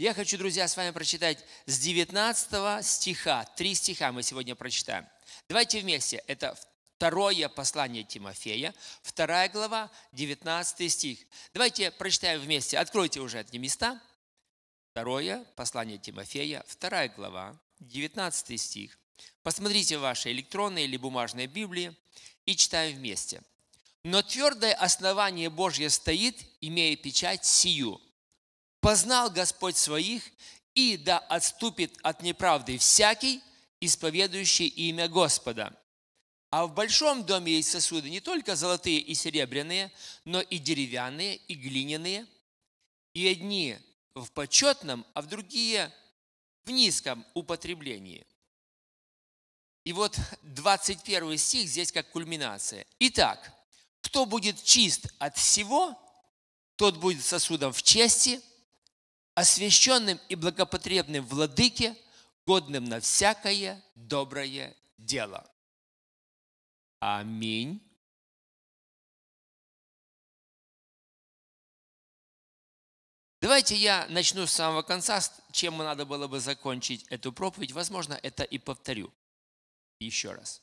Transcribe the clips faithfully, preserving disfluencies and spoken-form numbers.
Я хочу, друзья, с вами прочитать с девятнадцатого стиха. Три стиха мы сегодня прочитаем. Давайте вместе. Это второе послание Тимофея, вторая глава, девятнадцатый стих. Давайте прочитаем вместе. Откройте уже эти места. Второе послание Тимофея, вторая глава, девятнадцатый стих. Посмотрите ваши электронные или бумажные Библии и читаем вместе. «Но твердое основание Божье стоит, имея печать сию. Познал Господь своих, и да отступит от неправды всякий, исповедующий имя Господа. А в большом доме есть сосуды не только золотые и серебряные, но и деревянные, и глиняные, и одни в почетном, а в другие в низком употреблении». И вот двадцать первый стих здесь как кульминация. «Итак, кто будет чист от всего, тот будет сосудом в чести, освященным и благопотребным владыке, годным на всякое доброе дело». Аминь. Давайте я начну с самого конца, чем надо было бы закончить эту проповедь. Возможно, это и повторю. Еще раз.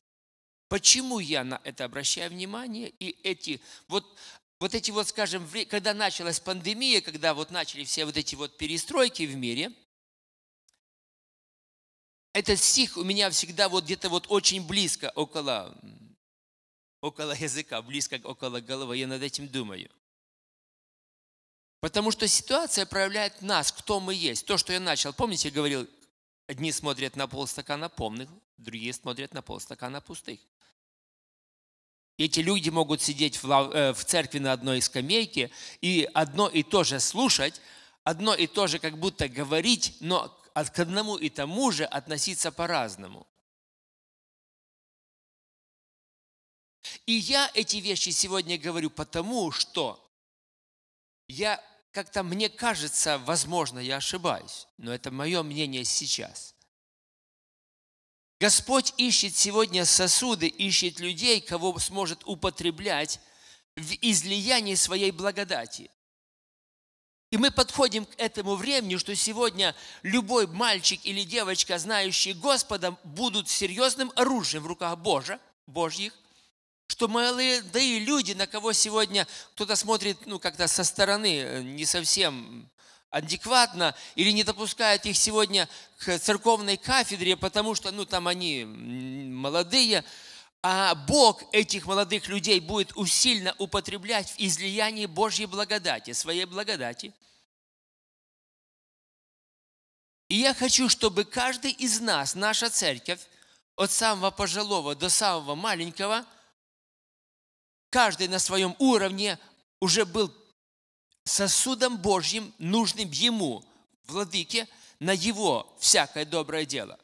Почему я на это обращаю внимание? И эти вот, вот эти вот, скажем, когда началась пандемия, когда вот начали все вот эти вот перестройки в мире, этот стих у меня всегда вот где-то вот очень близко, около, около языка, близко около головы, я над этим думаю. Потому что ситуация проявляет нас, кто мы есть. То, что я начал, помните, я говорил, одни смотрят на полстакана полных, другие смотрят на полстакана пустых. Эти люди могут сидеть в церкви на одной скамейке и одно и то же слушать, одно и то же как будто говорить, но к одному и тому же относиться по-разному. И я эти вещи сегодня говорю потому, что я как-то, мне кажется, возможно, я ошибаюсь, но это мое мнение сейчас. Господь ищет сегодня сосуды, ищет людей, кого сможет употреблять в излиянии своей благодати. И мы подходим к этому времени, что сегодня любой мальчик или девочка, знающие Господа, будут серьезным оружием в руках Божьих, Божьих, что молодые люди, на кого сегодня кто-то смотрит, ну, как-то со стороны не совсем адекватно, или не допускают их сегодня к церковной кафедре, потому что, ну, там они молодые, а Бог этих молодых людей будет усиленно употреблять в излиянии Божьей благодати, своей благодати. И я хочу, чтобы каждый из нас, наша церковь, от самого пожилого до самого маленького, каждый на своем уровне уже был сосудом Божьим, нужным Ему, Владыке, на Его всякое доброе дело.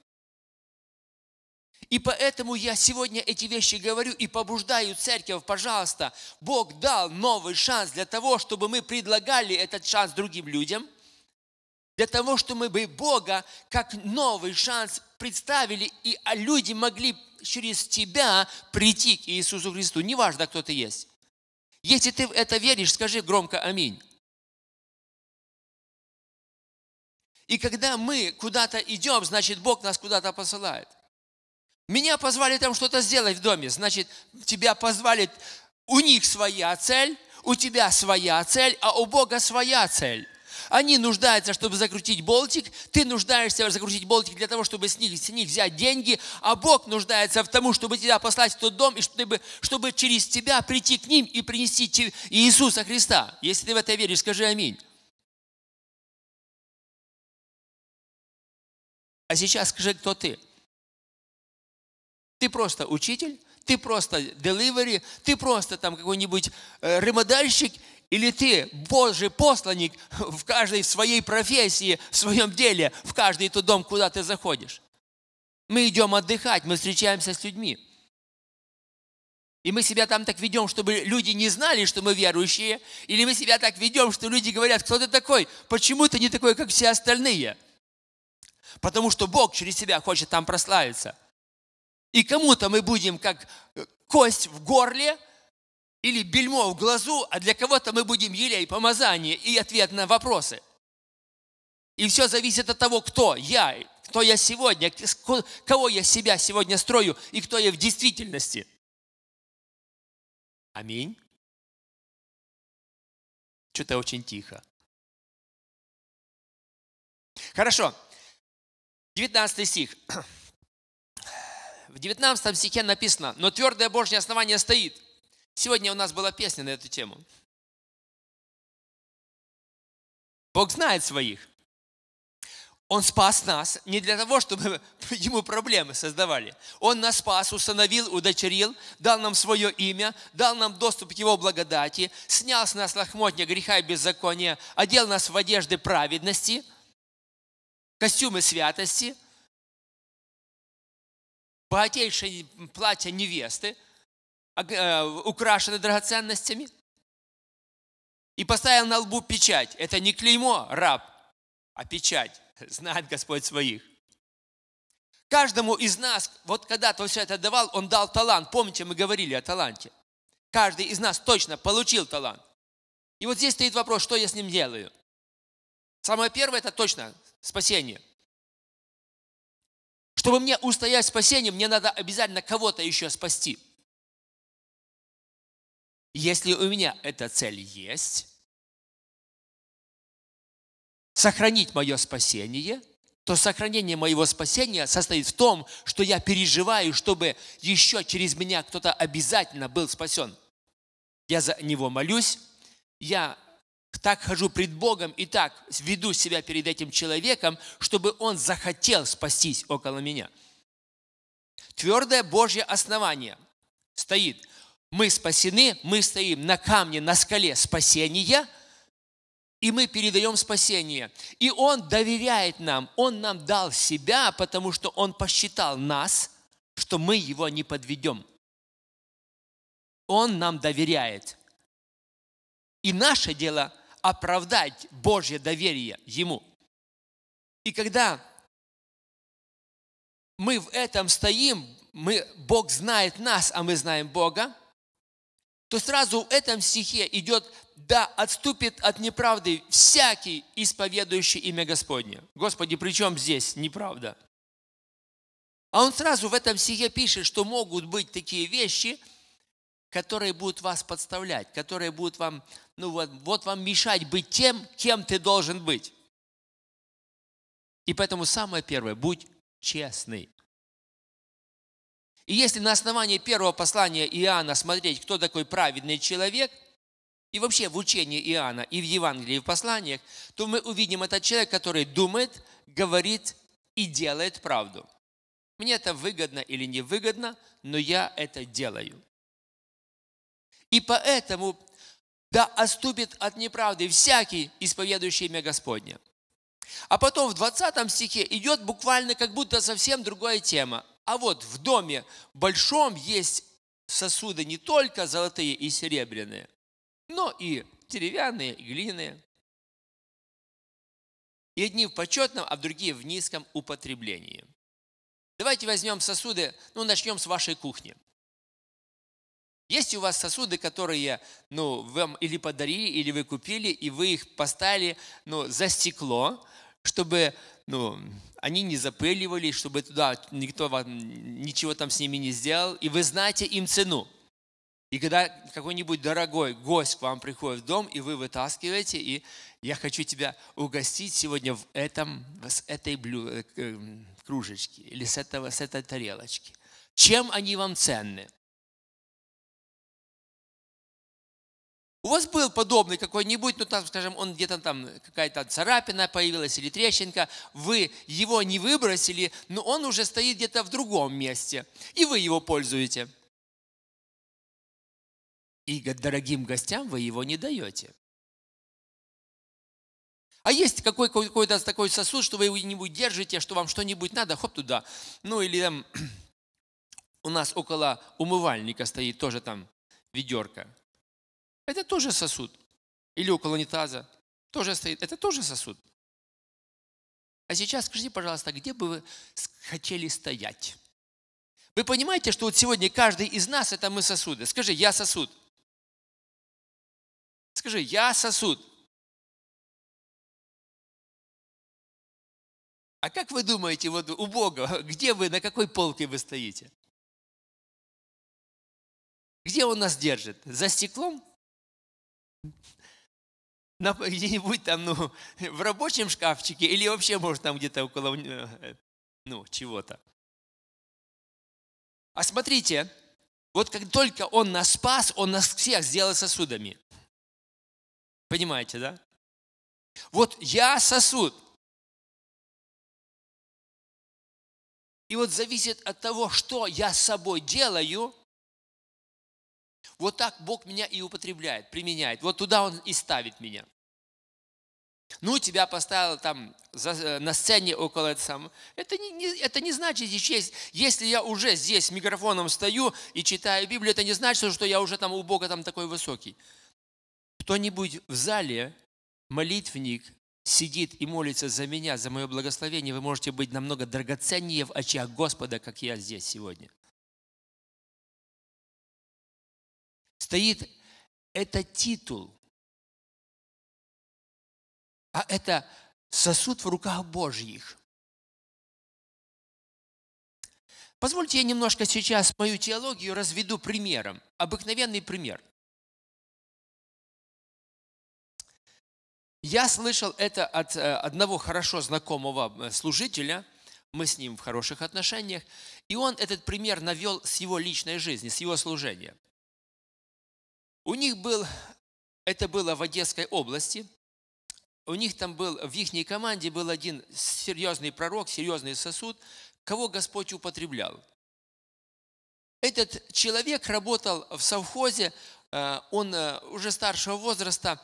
И поэтому я сегодня эти вещи говорю и побуждаю церковь, пожалуйста, Бог дал новый шанс для того, чтобы мы предлагали этот шанс другим людям, для того, чтобы мы Бога как новый шанс представили, и люди могли через тебя прийти к Иисусу Христу, неважно, кто ты есть. Если ты в это веришь, скажи громко «Аминь». И когда мы куда-то идем, значит, Бог нас куда-то посылает. Меня позвали там что-то сделать в доме, значит, тебя позвали, у них своя цель, у тебя своя цель, а у Бога своя цель. Они нуждаются, чтобы закрутить болтик, ты нуждаешься закрутить болтик для того, чтобы с них, с них взять деньги, а Бог нуждается в том, чтобы тебя послать в тот дом, и чтобы, чтобы через тебя прийти к ним и принести Иисуса Христа. Если ты в это веришь, скажи аминь. А сейчас скажи, кто ты. Ты просто учитель, ты просто delivery, ты просто там какой-нибудь ремодальщик, или ты Божий посланник в каждой своей профессии, в своем деле, в каждый тот дом, куда ты заходишь. Мы идем отдыхать, мы встречаемся с людьми. И мы себя там так ведем, чтобы люди не знали, что мы верующие, или мы себя так ведем, что люди говорят, кто ты такой, почему ты не такой, как все остальные? Потому что Бог через себя хочет там прославиться. И кому-то мы будем как кость в горле, или бельмо в глазу, а для кого-то мы будем елей помазание и ответ на вопросы. И все зависит от того, кто я, кто я сегодня, кого я себя сегодня строю и кто я в действительности. Аминь. Что-то очень тихо. Хорошо. девятнадцатый стих. В девятнадцатом стихе написано: «Но твердое Божье основание стоит». Сегодня у нас была песня на эту тему. Бог знает своих. Он спас нас не для того, чтобы ему проблемы создавали. Он нас спас, усыновил, удочерил, дал нам свое имя, дал нам доступ к его благодати, снял с нас лохмотья греха и беззакония, одел нас в одежды праведности, костюмы святости, богатейшее платье невесты, украшены драгоценностями, и поставил на лбу печать. Это не клеймо, раб, а печать. Знает Господь своих. Каждому из нас, вот когда-то все это давал, Он дал талант. Помните, мы говорили о таланте. Каждый из нас точно получил талант. И вот здесь стоит вопрос, что я с ним делаю? Самое первое, это точно спасение. Чтобы мне устоять в спасении, мне надо обязательно кого-то еще спасти. Если у меня эта цель есть, сохранить мое спасение, то сохранение моего спасения состоит в том, что я переживаю, чтобы еще через меня кто-то обязательно был спасен. Я за него молюсь, я так хожу пред Богом и так веду себя перед этим человеком, чтобы он захотел спастись около меня. Твердое Божье основание стоит. Мы спасены, мы стоим на камне, на скале спасения, и мы передаем спасение. И Он доверяет нам. Он нам дал себя, потому что Он посчитал нас, что мы Его не подведем. Он нам доверяет. И наше дело оправдать Божье доверие Ему. И когда мы в этом стоим, мы, Бог знает нас, а мы знаем Бога, то сразу в этом стихе идет: «Да отступит от неправды всякий, исповедующий имя Господне». Господи, при чем здесь неправда? А он сразу в этом стихе пишет, что могут быть такие вещи, которые будут вас подставлять, которые будут вам, ну вот, вот вам мешать быть тем, кем ты должен быть. И поэтому самое первое, будь честный. И если на основании первого послания Иоанна смотреть, кто такой праведный человек, и вообще в учении Иоанна, и в Евангелии, и в посланиях, то мы увидим этот человек, который думает, говорит и делает правду. Мне это выгодно или невыгодно, но я это делаю. И поэтому да отступит от неправды всякий, исповедующий имя Господне. А потом в двадцатом стихе идет буквально как будто совсем другая тема. А вот в доме большом есть сосуды не только золотые и серебряные, но и деревянные, и глиняные. И одни в почетном, а другие в низком употреблении. Давайте возьмем сосуды, ну, начнем с вашей кухни. Есть у вас сосуды, которые, ну, вам или подарили, или вы купили, и вы их поставили, ну, за стекло, чтобы, ну, они не запыливались, чтобы туда никто вам ничего там с ними не сделал, и вы знаете им цену. И когда какой-нибудь дорогой гость к вам приходит в дом, и вы вытаскиваете, и я хочу тебя угостить сегодня в этом, с этой блю... кружечки или с, этого, с этой тарелочки. Чем они вам ценны? У вас был подобный какой-нибудь, ну там, скажем, он где-то там, какая-то царапина появилась или трещинка, вы его не выбросили, но он уже стоит где-то в другом месте, и вы его пользуете. И дорогим гостям вы его не даете. А есть какой-то такой сосуд, что вы его не держите, что вам что-нибудь надо, хоп, туда. Ну или там у нас около умывальника стоит тоже там ведерко. Это тоже сосуд. Или около унитаза тоже стоит. Это тоже сосуд. А сейчас скажите, пожалуйста, где бы вы хотели стоять? Вы понимаете, что вот сегодня каждый из нас – это мы сосуды. Скажи, я сосуд. Скажи, я сосуд. А как вы думаете, вот у Бога, где вы, на какой полке вы стоите? Где Он нас держит? За стеклом? Где-нибудь там, ну, в рабочем шкафчике или вообще, может, там где-то около, ну, чего-то. А смотрите, вот как только Он нас спас, Он нас всех сделал сосудами. Понимаете, да? Вот я сосуд. И вот зависит от того, что я с собой делаю, вот так Бог меня и употребляет, применяет. Вот туда Он и ставит меня. Ну, тебя поставил там за, на сцене около этого самого. Это не, не, это не значит, если я уже здесь с микрофоном стою и читаю Библию, это не значит, что я уже там у Бога там такой высокий. Кто-нибудь в зале, молитвенник, сидит и молится за меня, за мое благословение, вы можете быть намного драгоценнее в очах Господа, как я здесь сегодня. Стоит, это титул, а это сосуд в руках Божьих. Позвольте я немножко сейчас мою теологию разведу примером, обыкновенный пример. Я слышал это от одного хорошо знакомого служителя, мы с ним в хороших отношениях, и он этот пример навел с его личной жизни, с его служения. У них был, это было в Одесской области, у них там был, в их команде был один серьезный пророк, серьезный сосуд, кого Господь употреблял. Этот человек работал в совхозе, он уже старшего возраста.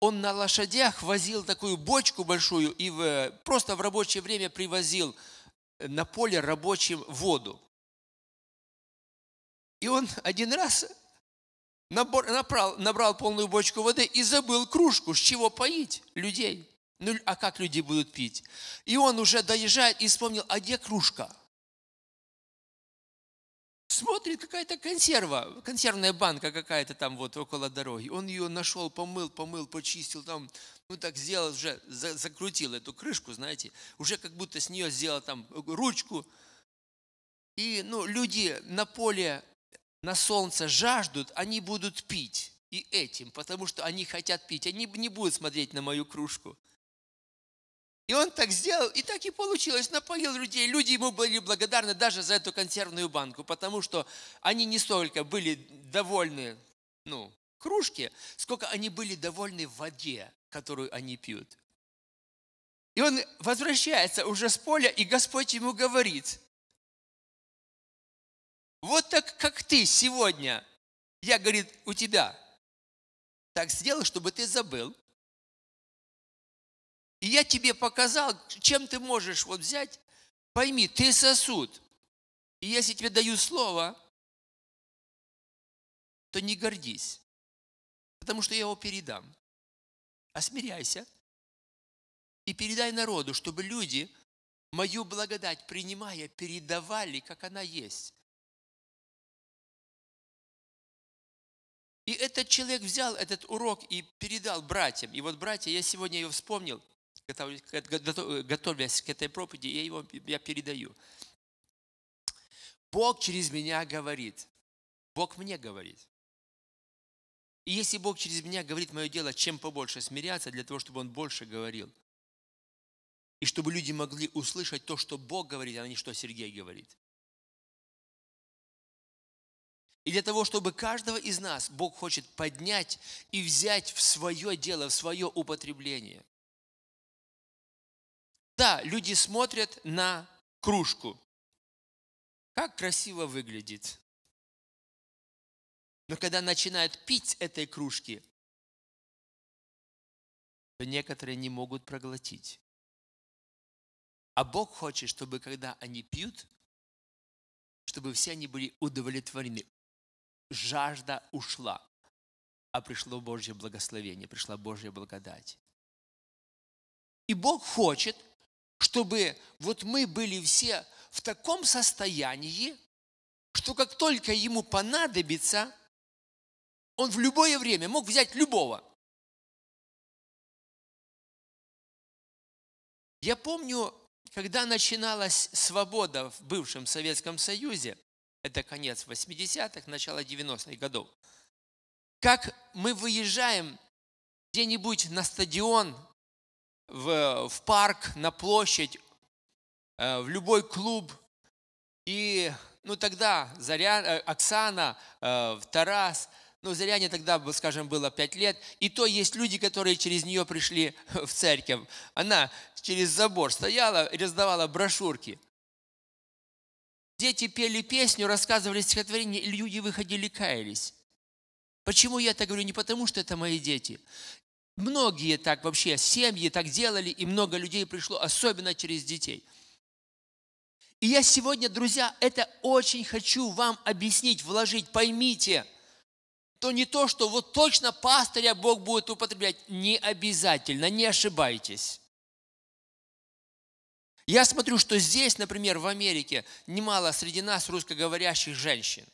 Он на лошадях возил такую бочку большую и в, просто в рабочее время привозил на поле рабочим воду. И он один раз набор, набрал, набрал полную бочку воды и забыл кружку, с чего поить людей. Ну, а как люди будут пить? И он уже доезжает и вспомнил, а где кружка? Смотрит, какая-то консерва, консервная банка какая-то там вот около дороги. Он ее нашел, помыл, помыл, почистил там, ну так сделал уже, за, закрутил эту крышку, знаете, уже как будто с нее сделал там ручку. И, ну, люди на поле, на солнце жаждут, они будут пить и этим, потому что они хотят пить, они не будут смотреть на мою кружку. И он так сделал, и так и получилось, напоил людей. Люди ему были благодарны даже за эту консервную банку, потому что они не столько были довольны, ну, кружке, сколько они были довольны воде, которую они пьют. И он возвращается уже с поля, и Господь ему говорит, вот так, как ты сегодня, я, говорит, у тебя так сделал, чтобы ты забыл. И я тебе показал, чем ты можешь вот взять. Пойми, ты сосуд. И если тебе даю слово, то не гордись, потому что я его передам. А смиряйся и передай народу, чтобы люди, мою благодать принимая, передавали, как она есть. И этот человек взял этот урок и передал братьям. И вот, братья, я сегодня ее вспомнил, готовясь к этой проповеди, я его я передаю. Бог через меня говорит. Бог мне говорит. И если Бог через меня говорит, мое дело, чем побольше смиряться, для того, чтобы Он больше говорил. И чтобы люди могли услышать то, что Бог говорит, а не что Сергей говорит. И для того, чтобы каждого из нас Бог хочет поднять и взять в свое дело, в свое употребление. Да, люди смотрят на кружку. Как красиво выглядит. Но когда начинают пить с этой кружки, то некоторые не могут проглотить. А Бог хочет, чтобы когда они пьют, чтобы все они были удовлетворены. Жажда ушла, а пришло Божье благословение, пришла Божья благодать. И Бог хочет, чтобы вот мы были все в таком состоянии, что как только Ему понадобится, Он в любое время мог взять любого. Я помню, когда начиналась свобода в бывшем Советском Союзе, это конец восьмидесятых, начало девяностых годов, как мы выезжаем где-нибудь на стадион, в, в парк, на площадь, в любой клуб. И ну, тогда Заря, Оксана, Тарас, ну, Заряне тогда, скажем, было пять лет. И то есть люди, которые через нее пришли в церковь. Она через забор стояла и раздавала брошюрки. Дети пели песню, рассказывали стихотворение, и люди выходили, каялись. Почему я так говорю? Не потому, что это мои дети. Многие так вообще, семьи так делали, и много людей пришло, особенно через детей. И я сегодня, друзья, это очень хочу вам объяснить, вложить. Поймите, то не то, что вот точно пастыря Бог будет употреблять. Не обязательно, не ошибайтесь. Я смотрю, что здесь, например, в Америке, немало среди нас русскоговорящих женщин.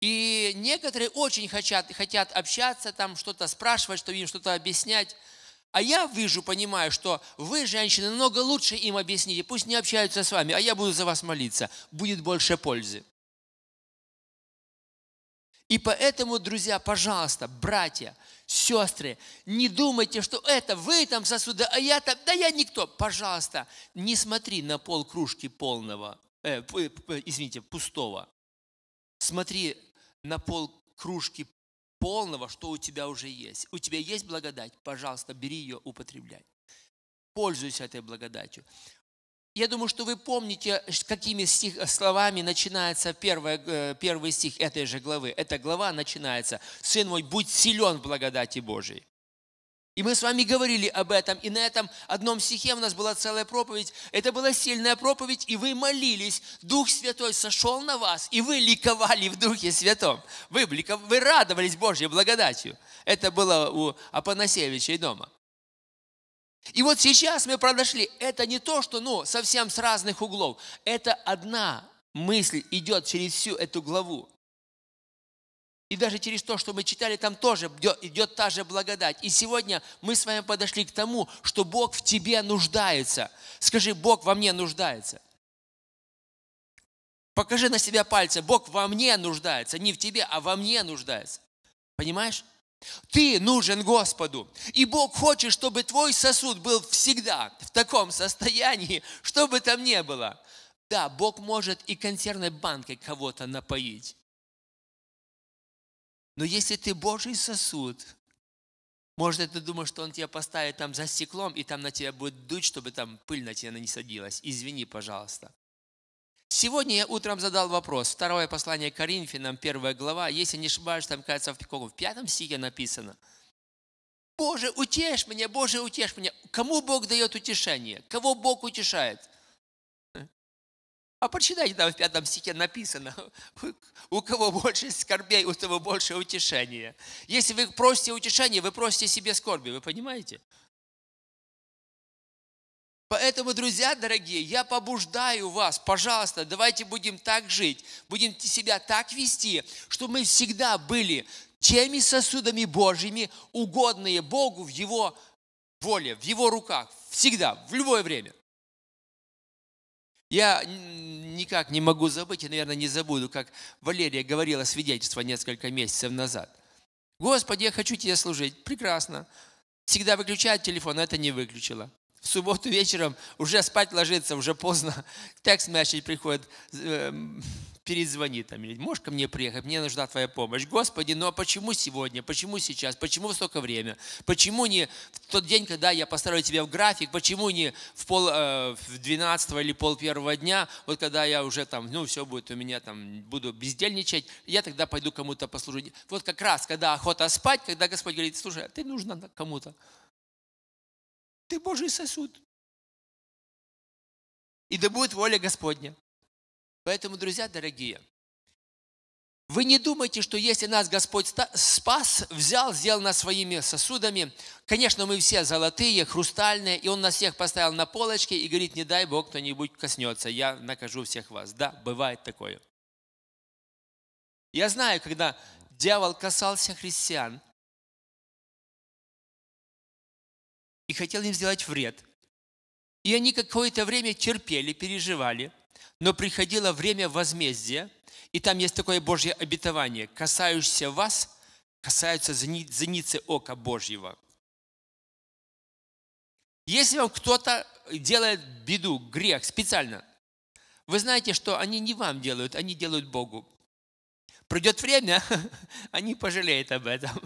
И некоторые очень хотят, хотят общаться, там что-то спрашивать, что им что-то объяснять. А я вижу, понимаю, что вы, женщины, намного лучше им объясните. Пусть не общаются с вами, а я буду за вас молиться. Будет больше пользы. И поэтому, друзья, пожалуйста, братья, сестры, не думайте, что это вы там сосуды, а я там, да я никто. Пожалуйста, не смотри на пол кружки полного, э, извините, пустого. Смотри на пол кружки полного, что у тебя уже есть. У тебя есть благодать? Пожалуйста, бери ее, употребляй. Пользуйся этой благодатью. Я думаю, что вы помните, какими стих, словами начинается первый, первый стих этой же главы. Эта глава начинается: «Сын мой, будь силен в благодати Божией». И мы с вами говорили об этом, и на этом одном стихе у нас была целая проповедь. Это была сильная проповедь, и вы молились, Дух Святой сошел на вас, и вы ликовали в Духе Святом. Вы, вы радовались Божьей благодатью. Это было у Апанасевичей дома. И вот сейчас мы прошли. Это не то, что ну, совсем с разных углов. Это одна мысль идет через всю эту главу. И даже через то, что мы читали, там тоже идет та же благодать. И сегодня мы с вами подошли к тому, что Бог в тебе нуждается. Скажи: Бог во мне нуждается. Покажи на себя пальцем. Бог во мне нуждается. Не в тебе, а во мне нуждается. Понимаешь? Ты нужен Господу. И Бог хочет, чтобы твой сосуд был всегда в таком состоянии, что бы там ни было. Да, Бог может и консервной банкой кого-то напоить. Но если ты Божий сосуд, может, ты думаешь, что Он тебя поставит там за стеклом, и там на тебя будет дуть, чтобы там пыль на тебя не садилась. Извини, пожалуйста. Сегодня я утром задал вопрос. Второе послание Коринфянам, первая глава. Если не ошибаюсь, там, кажется, в, каком, в пятом стихе написано: «Боже, утешь меня, Боже, утешь меня». Кому Бог дает утешение? Кого Бог утешает? А почитайте, там в пятом стихе написано: у кого больше скорбей, у того больше утешения. Если вы просите утешения, вы просите себе скорби, вы понимаете? Поэтому, друзья дорогие, я побуждаю вас, пожалуйста, давайте будем так жить, будем себя так вести, чтобы мы всегда были теми сосудами Божьими, угодные Богу в Его воле, в Его руках, всегда, в любое время. Я никак не могу забыть, и, наверное, не забуду, как Валерия говорила свидетельство несколько месяцев назад. «Господи, я хочу Тебе служить». Прекрасно. Всегда выключает телефон, а это не выключила. В субботу вечером уже спать ложится, уже поздно. Текст-месседж приходит, э, перезвонит. «Можешь ко мне приехать? Мне нужна Твоя помощь». «Господи, ну а почему сегодня? Почему сейчас? Почему в столько время? Почему не в тот день, когда я поставлю тебя в график? Почему не в пол э, в двенадцатого или пол первого дня? Вот когда я уже там, ну все будет у меня там, буду бездельничать, я тогда пойду кому-то послужить». Вот как раз, когда охота спать, когда Господь говорит: «Слушай, ты нужна кому-то. Ты Божий сосуд. И да будет воля Господня». Поэтому, друзья дорогие, вы не думайте, что если нас Господь спас, взял, сделал нас своими сосудами, конечно, мы все золотые, хрустальные, и Он нас всех поставил на полочке и говорит: не дай Бог, кто-нибудь коснется, я накажу всех вас. Да, бывает такое. Я знаю, когда дьявол касался христиан, и хотел им сделать вред. И они какое-то время терпели, переживали, но приходило время возмездия, и там есть такое Божье обетование: касающиеся вас, касаются зеницы ока Божьего. Если вам кто-то делает беду, грех специально, вы знаете, что они не вам делают, они делают Богу. Придет время, они пожалеют об этом.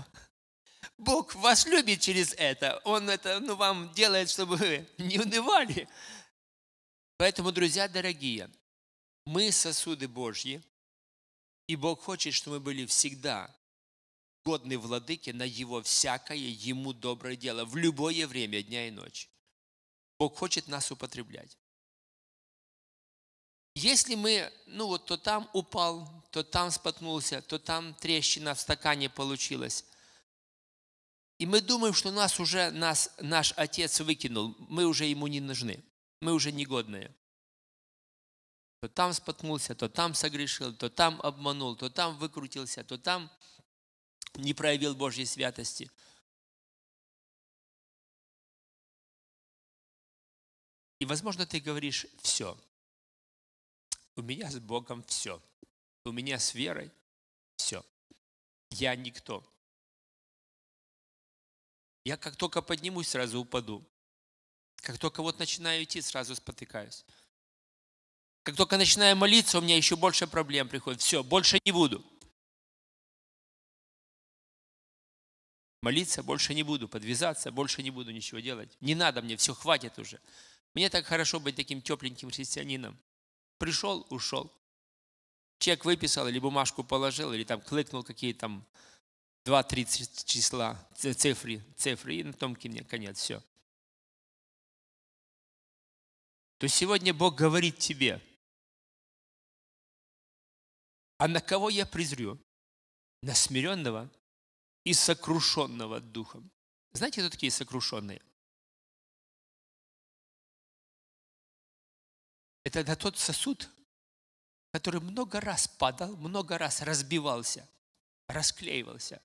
Бог вас любит через это. Он это ну, вам делает, чтобы вы не унывали. Поэтому, друзья дорогие, мы сосуды Божьи, и Бог хочет, чтобы мы были всегда годны владыке на его всякое ему доброе дело в любое время дня и ночи. Бог хочет нас употреблять. Если мы, ну вот то там упал, то там споткнулся, то там трещина в стакане получилась, и мы думаем, что нас уже нас, наш Отец выкинул, мы уже Ему не нужны, мы уже негодные. То там споткнулся, то там согрешил, то там обманул, то там выкрутился, то там не проявил Божьей святости. И, возможно, ты говоришь: все, у меня с Богом все, у меня с верой все, я никто. Я как только поднимусь, сразу упаду. Как только вот начинаю идти, сразу спотыкаюсь. Как только начинаю молиться, у меня еще больше проблем приходит. Все, больше не буду. Молиться больше не буду, подвязаться больше не буду ничего делать. Не надо мне, все, хватит уже. Мне так хорошо быть таким тепленьким христианином. Пришел, ушел. Чек выписал или бумажку положил, или там кликнул какие-то там два-три числа, цифры, цифры, и на том конец, все. То сегодня Бог говорит тебе: а на кого я презрю? На смиренного и сокрушенного духом. Знаете, кто такие сокрушенные? Это на тот сосуд, который много раз падал, много раз разбивался, расклеивался.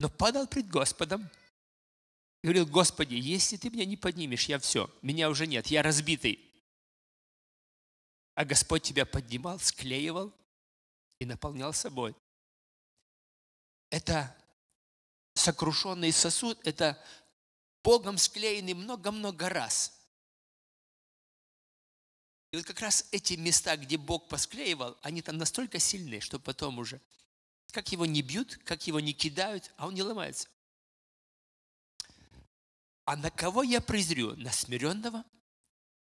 Но падал пред Господом и говорил: Господи, если ты меня не поднимешь, я все, меня уже нет, я разбитый. А Господь тебя поднимал, склеивал и наполнял собой. Это сокрушенный сосуд, это Богом склеенный много-много раз. И вот как раз эти места, где Бог посклеивал, они там настолько сильны, что потом уже как его не бьют, как его не кидают, а он не ломается. А на кого я презрю? На смиренного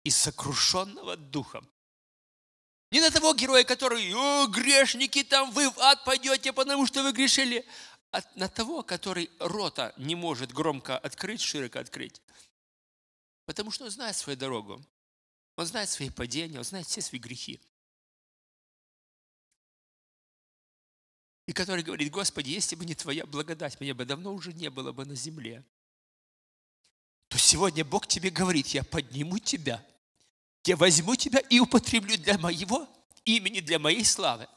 и сокрушенного духом. Не на того героя, который: о, грешники, там вы в ад пойдете, потому что вы грешили. А на того, который рота не может громко открыть, широко открыть. Потому что он знает свою дорогу. Он знает свои падения, он знает все свои грехи. И который говорит: Господи, если бы не Твоя благодать, меня бы давно уже не было бы на земле. То сегодня Бог тебе говорит: я подниму тебя, я возьму тебя и употреблю для моего имени, для моей славы.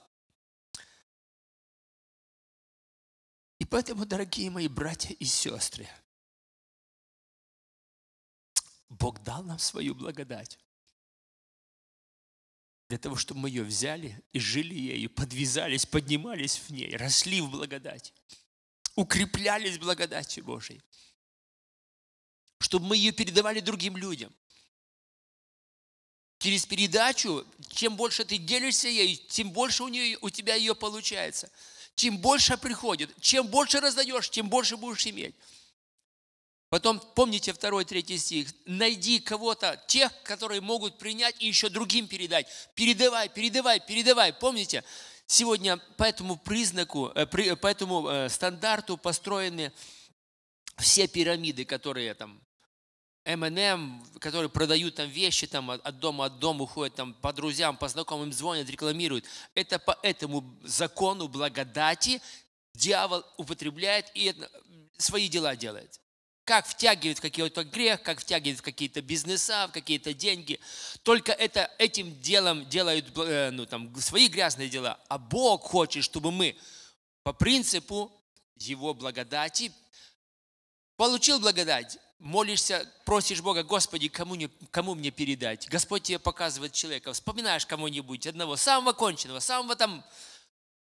И поэтому, дорогие мои братья и сестры, Бог дал нам свою благодать для того, чтобы мы ее взяли и жили ею, подвязались, поднимались в ней, росли в благодати, укреплялись благодатью Божией, чтобы мы ее передавали другим людям. Через передачу, чем больше ты делишься ею, тем больше у нее, у тебя ее получается, тем больше приходит, чем больше раздаешь, тем больше будешь иметь. Потом, помните второй-третий стих: найди кого-то, тех, которые могут принять и еще другим передать. Передавай, передавай, передавай. Помните, сегодня по этому признаку, по этому стандарту построены все пирамиды, которые там, эм энд эм, которые продают там вещи, там от дома от дома уходят, там по друзьям, по знакомым звонят, рекламируют. Это по этому закону благодати дьявол употребляет и свои дела делает. Как втягивает в какой-то грех, как втягивает в какие-то бизнеса, в какие-то деньги. Только это, этим делом делают ну, там, свои грязные дела. А Бог хочет, чтобы мы по принципу Его благодати Получил благодать, молишься, просишь Бога: Господи, кому, не, кому мне передать? Господь тебе показывает человека, вспоминаешь кому-нибудь, одного, самого конченного, самого там,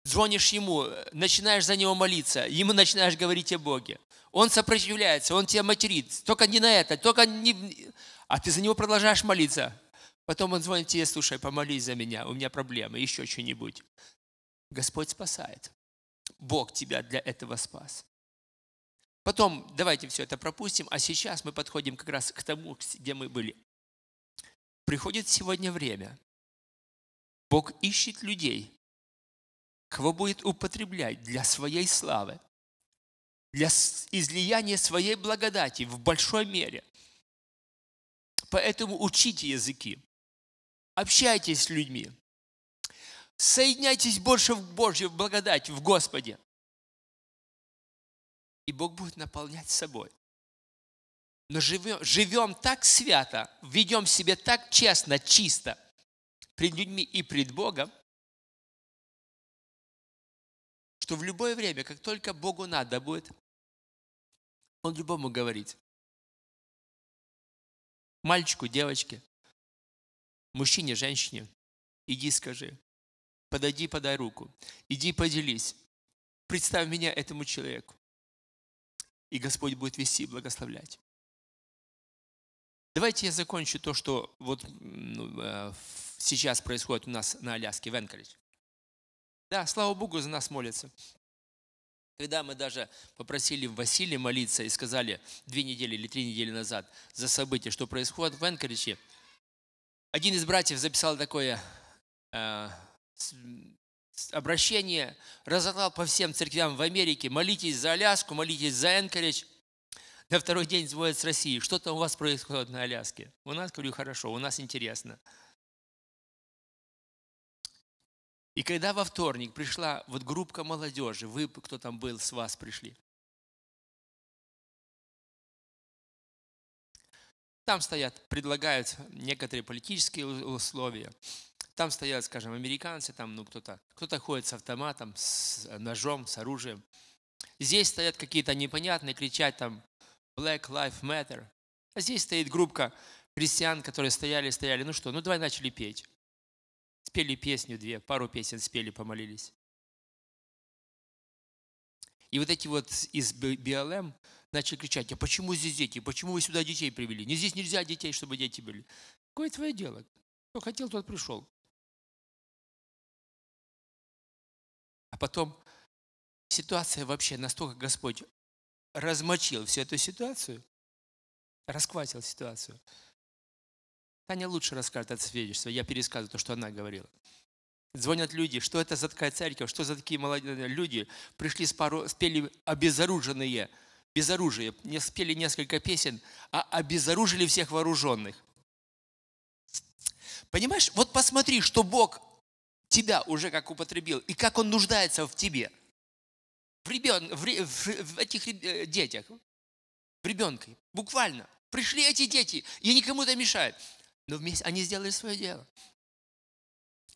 звонишь ему, начинаешь за него молиться, ему начинаешь говорить о Боге. Он сопротивляется, он тебя материт, только не на это, только не... А ты за него продолжаешь молиться. Потом он звонит тебе: слушай, помолись за меня, у меня проблемы, еще что-нибудь. Господь спасает. Бог тебя для этого спас. Потом, давайте все это пропустим, а сейчас мы подходим как раз к тому, где мы были. Приходит сегодня время. Бог ищет людей, кого будет употреблять для своей славы, для излияния своей благодати в большой мере. Поэтому учите языки, общайтесь с людьми, соединяйтесь больше в Божью благодать, в Господе. И Бог будет наполнять собой. Но живем, живем так свято, ведем себя так честно, чисто пред людьми и пред Богом, что в любое время, как только Богу надо будет, Он любому говорит. Мальчику, девочке, мужчине, женщине, иди скажи, подойди, подай руку, иди поделись, представь меня этому человеку. И Господь будет вести и благословлять. Давайте я закончу то, что вот ну, сейчас происходит у нас на Аляске, в Анкоридже. Да, слава Богу, за нас молятся. Когда мы даже попросили Василия молиться и сказали две недели или три недели назад за события, что происходит в Анкоридже, один из братьев записал такое э, обращение, разослал по всем церквям в Америке: молитесь за Аляску, молитесь за Анкоридж. На второй день звонят с России: что там у вас происходит на Аляске? У нас, говорю, хорошо, у нас интересно. И когда во вторник пришла вот группа молодежи, вы, кто там был, с вас пришли. Там стоят, предлагают некоторые политические условия. Там стоят, скажем, американцы, там ну, кто-то кто-то ходит с автоматом, с ножом, с оружием. Здесь стоят какие-то непонятные, кричат там «Black Lives Matter». А здесь стоит группа христиан, которые стояли, стояли. Ну что, ну давай начали петь. Спели песню две, пару песен спели, помолились. И вот эти вот из би эл эм начали кричать: а почему здесь дети? Почему вы сюда детей привели? Не, здесь нельзя детей, чтобы дети были. Какое твое дело? Кто хотел, тот пришел. А потом ситуация вообще настолько Господь размочил всю эту ситуацию, расквасил ситуацию. Таня лучше расскажет это свидетельство, я пересказываю то, что она говорила. Звонят люди: что это за такая церковь, что за такие молодые люди, пришли с пару, спели обезоруженные, без оружия, спели несколько песен, а обезоружили всех вооруженных. Понимаешь, вот посмотри, что Бог тебя уже как употребил, и как Он нуждается в тебе, в, ребен... в этих детях, в ребенке, буквально. Пришли эти дети, и никому-то мешают. Но вместе они сделали свое дело.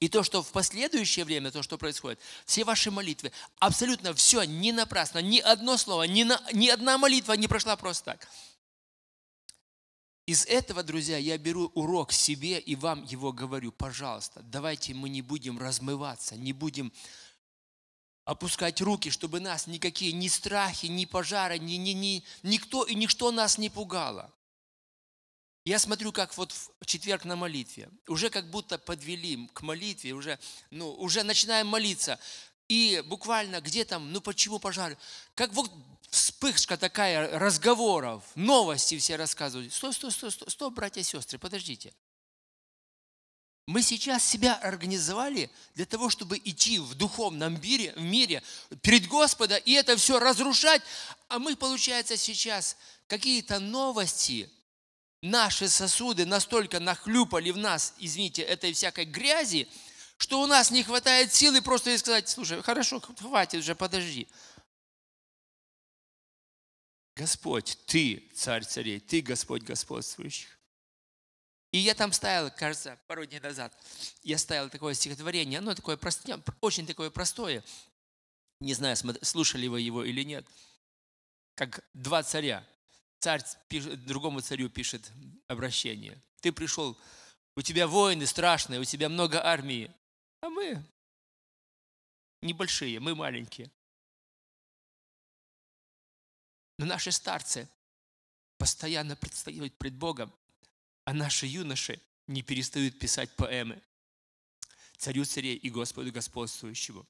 И то, что в последующее время, то, что происходит, все ваши молитвы, абсолютно все не напрасно, ни одно слово, ни, на, ни одна молитва не прошла просто так. Из этого, друзья, я беру урок себе и вам его говорю. Пожалуйста, давайте мы не будем размываться, не будем опускать руки, чтобы нас никакие ни страхи, ни пожары, ни, ни, ни, никто и ничто нас не пугало. Я смотрю, как вот в четверг на молитве, уже как будто подвели к молитве, уже, ну, уже начинаем молиться. И буквально где там, ну почему пожар? Как вот вспышка такая разговоров, новости все рассказывают. Стой, стой, стой, стой, стой, братья и сестры, подождите. Мы сейчас себя организовали для того, чтобы идти в духовном мире, в мире перед Господом и это все разрушать. А мы, получается, сейчас какие-то новости... Наши сосуды настолько нахлюпали в нас, извините, этой всякой грязи, что у нас не хватает силы просто и сказать: слушай, хорошо, хватит уже, подожди. Господь, Ты, Царь царей, Ты, Господь господствующих. И я там ставил, кажется, пару дней назад, я ставил такое стихотворение, оно такое простое, очень такое простое. Не знаю, слушали вы его или нет. Как два царя. Царь пишет, другому царю пишет обращение. Ты пришел, у тебя воины страшные, у тебя много армии. А мы небольшие, мы маленькие. Но наши старцы постоянно предстают пред Богом, а наши юноши не перестают писать поэмы царю царей и Господу господствующему.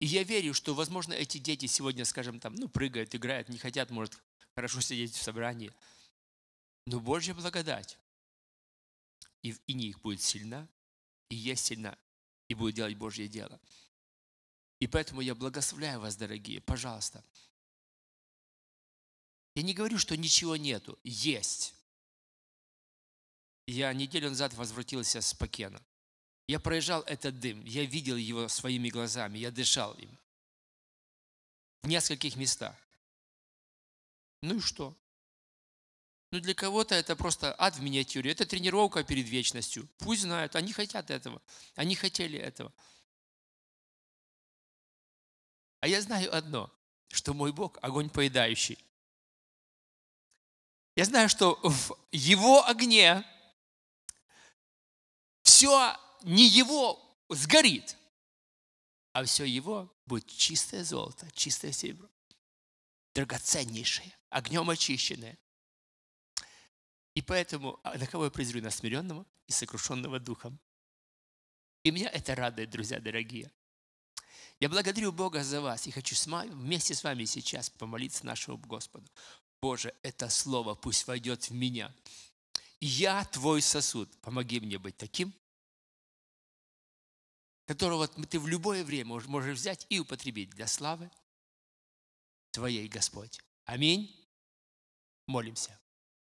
И я верю, что, возможно, эти дети сегодня, скажем, там, ну, прыгают, играют, не хотят, может, хорошо сидеть в собрании. Но Божья благодать и в ине их будет сильна, и есть сильна, и будет делать Божье дело. И поэтому я благословляю вас, дорогие, пожалуйста. Я не говорю, что ничего нету, есть. Я неделю назад возвратился с Пакена. Я проезжал этот дым, я видел его своими глазами, я дышал им. В нескольких местах. Ну и что? Ну для кого-то это просто ад в миниатюре, это тренировка перед вечностью. Пусть знают, они хотят этого, они хотели этого. А я знаю одно, что мой Бог – огонь поедающий. Я знаю, что в Его огне все не Его сгорит, а все Его будет чистое золото, чистое серебро, драгоценнейшее, огнем очищенное. И поэтому, на кого я презрю? На смиренного и сокрушенного духом. И меня это радует, друзья дорогие. Я благодарю Бога за вас и хочу вместе с вами сейчас помолиться нашему Господу. Боже, это слово пусть войдет в меня. Я Твой сосуд. Помоги мне быть таким, которого Ты в любое время можешь взять и употребить для славы Твоей, Господь. Аминь. Молимся.